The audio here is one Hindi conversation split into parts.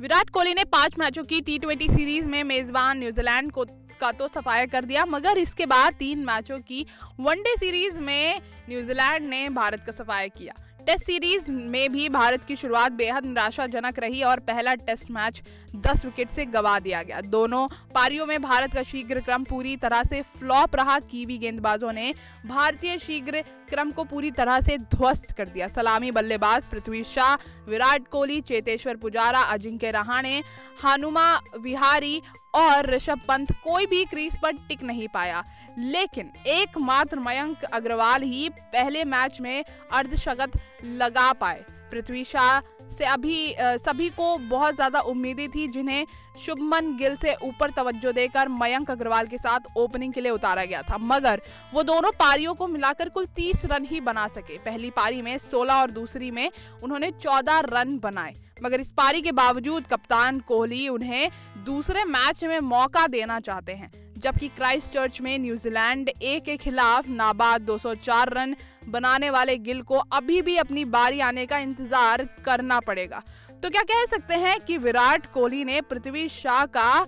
विराट कोहली ने 5 मैचों की टी20 सीरीज में मेजबान न्यूजीलैंड को का तो सफाया कर दिया, मगर इसके बाद 3 मैचों की वनडे सीरीज में न्यूजीलैंड ने भारत का सफाया किया। टेस्ट सीरीज में भी भारत की शुरुआत बेहद निराशाजनक रही और पहला टेस्ट मैच 10 विकेट से गंवा दिया गया। दोनों पारियों में भारत का शीघ्र क्रम पूरी तरह से फ्लॉप रहा। कीवी गेंदबाजों ने भारतीय शीघ्र क्रम को पूरी तरह से ध्वस्त कर दिया। सलामी बल्लेबाज पृथ्वी शाह, विराट कोहली, चेतेश्वर पुजारा, अजिंक्य रहाणे, हानुमा विहारी और ऋषभ पंत कोई भी क्रीज पर टिक नहीं पाया, लेकिन एकमात्र मयंक अग्रवाल ही पहले मैच में अर्धशतक लगा पाए। पृथ्वी शाह से अभी सभी को बहुत ज़्यादा उम्मीदें थी, जिन्हें शुभमन गिल से ऊपर तवज्जो देकर मयंक अग्रवाल के साथ ओपनिंग के लिए उतारा गया था, मगर वो दोनों पारियों को मिलाकर कुल 30 रन ही बना सके। पहली पारी में 16 और दूसरी में उन्होंने 14 रन बनाए, मगर इस पारी के बावजूद कप्तान कोहली उन्हें दूसरे मैच में मौका देना चाहते हैं। जबकि क्राइस्टचर्च में न्यूजीलैंड ए के खिलाफ नाबाद 204 रन बनाने वाले गिल को अभी भी अपनी बारी आने का इंतजार करना पड़ेगा। तो क्या कह सकते हैं कि विराट कोहली ने पृथ्वी शाह का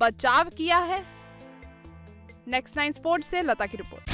बचाव किया है? नेक्स्ट 9 स्पोर्ट्स से लता की रिपोर्ट।